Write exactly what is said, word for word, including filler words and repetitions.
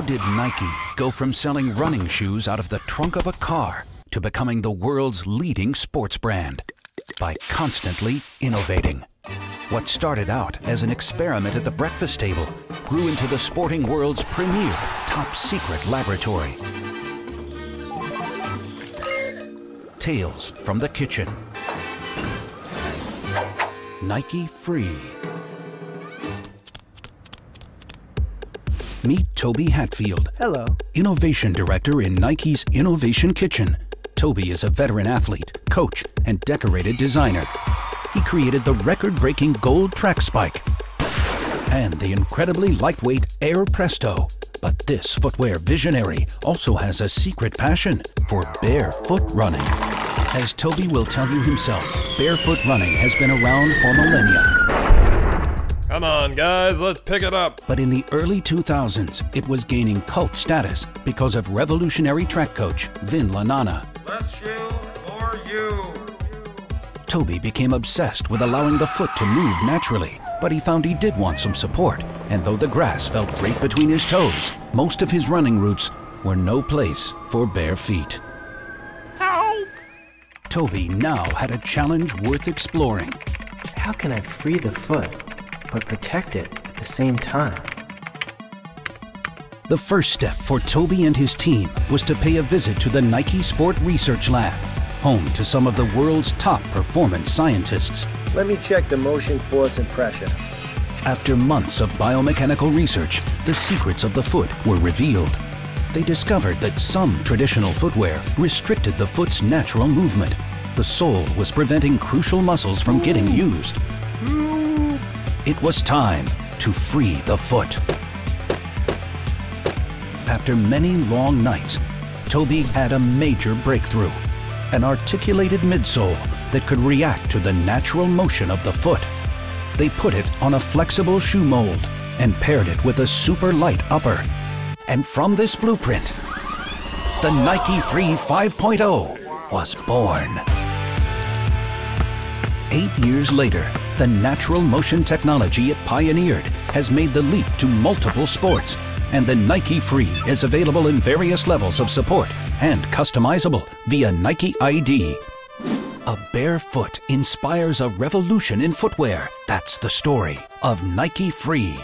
How did Nike go from selling running shoes out of the trunk of a car to becoming the world's leading sports brand? By constantly innovating. What started out as an experiment at the breakfast table grew into the sporting world's premier top secret laboratory. Tales from the Kitchen. Nike Free. Meet Toby Hatfield. Hello. Innovation Director in Nike's Innovation Kitchen. Toby is a veteran athlete, coach, and decorated designer. He created the record-breaking gold track spike and the incredibly lightweight Air Presto. But this footwear visionary also has a secret passion for barefoot running. As Toby will tell you himself, barefoot running has been around for millennia. Come on, guys, let's pick it up. But in the early two thousands, it was gaining cult status because of revolutionary track coach Vin Lananna. Less shoe, more you. Toby became obsessed with allowing the foot to move naturally, but he found he did want some support. And though the grass felt great between his toes, most of his running routes were no place for bare feet. Help! Toby now had a challenge worth exploring. How can I free the foot, but protect it at the same time? The first step for Toby and his team was to pay a visit to the Nike Sport Research Lab, home to some of the world's top performance scientists. Let me check the motion, force, and pressure. After months of biomechanical research, the secrets of the foot were revealed. They discovered that some traditional footwear restricted the foot's natural movement. The sole was preventing crucial muscles from getting used. It was time to free the foot. After many long nights, Toby had a major breakthrough: an articulated midsole that could react to the natural motion of the foot. They put it on a flexible shoe mold and paired it with a super light upper. And from this blueprint, the Nike Free five point oh was born. Eight years later, the natural motion technology it pioneered has made the leap to multiple sports, and the Nike Free is available in various levels of support and customizable via Nike I D. A bare foot inspires a revolution in footwear. That's the story of Nike Free.